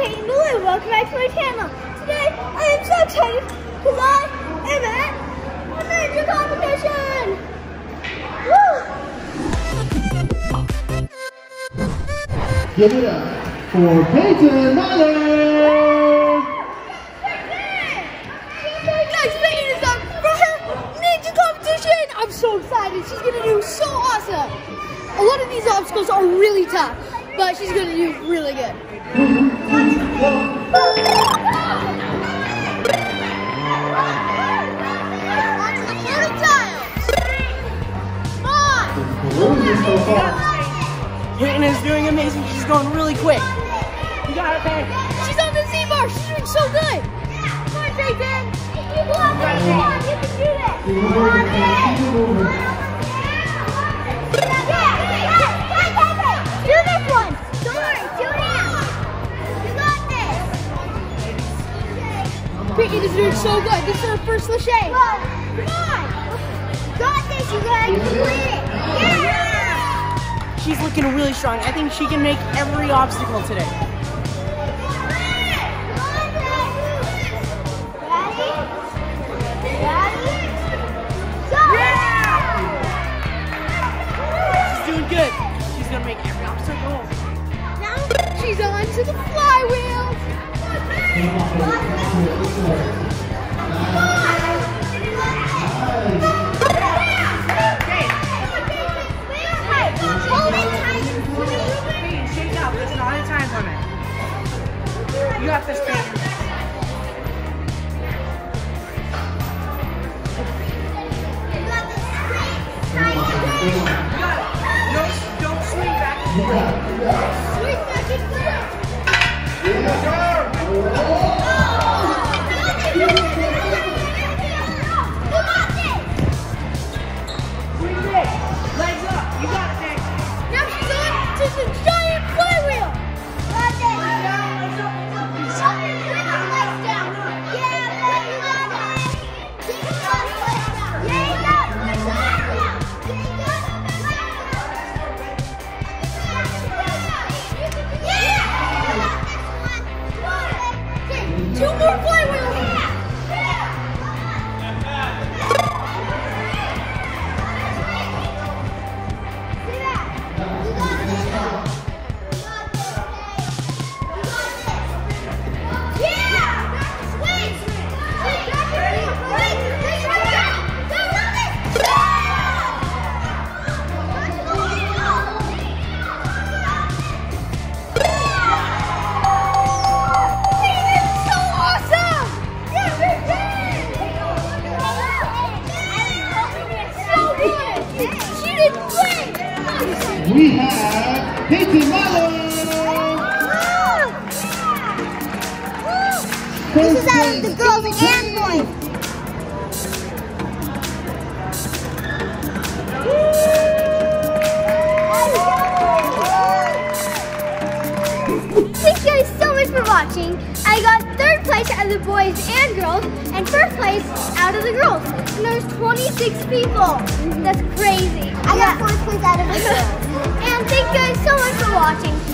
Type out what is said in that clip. Payton Miller, welcome back to my channel. Today, I am so excited because I am at a major competition! Woo! Give it up for Payton Miller! Guys, Payton is up for her major competition! I'm so excited, she's gonna do so awesome! A lot of these obstacles are really tough, but she's gonna do really good. Payton is doing amazing. She's going really quick. You got her, Payton. She's on the Z-bar. She's doing so good. Come on, Payton. You got it. Come on, you can do that. Come on, Payton. Payton is doing so good. This is her first lache. Come on. Got this, you guys. Complete it. Yeah. She's looking really strong. I think she can make every obstacle today. Ready? Go. She's doing good. She's going to make every obstacle. Now she's on to the flywheel. There's not any time limit. You have to stay. Don't swing back and forth. Swing back and forth. We have Pinky Marley! This is out of the girls and boys! Thank you guys so much for watching. I got third place out of the boys and girls, and first place out of the girls. And there's 26 people. That's crazy. I got fourth place out of the girls. And thank you guys so much for watching.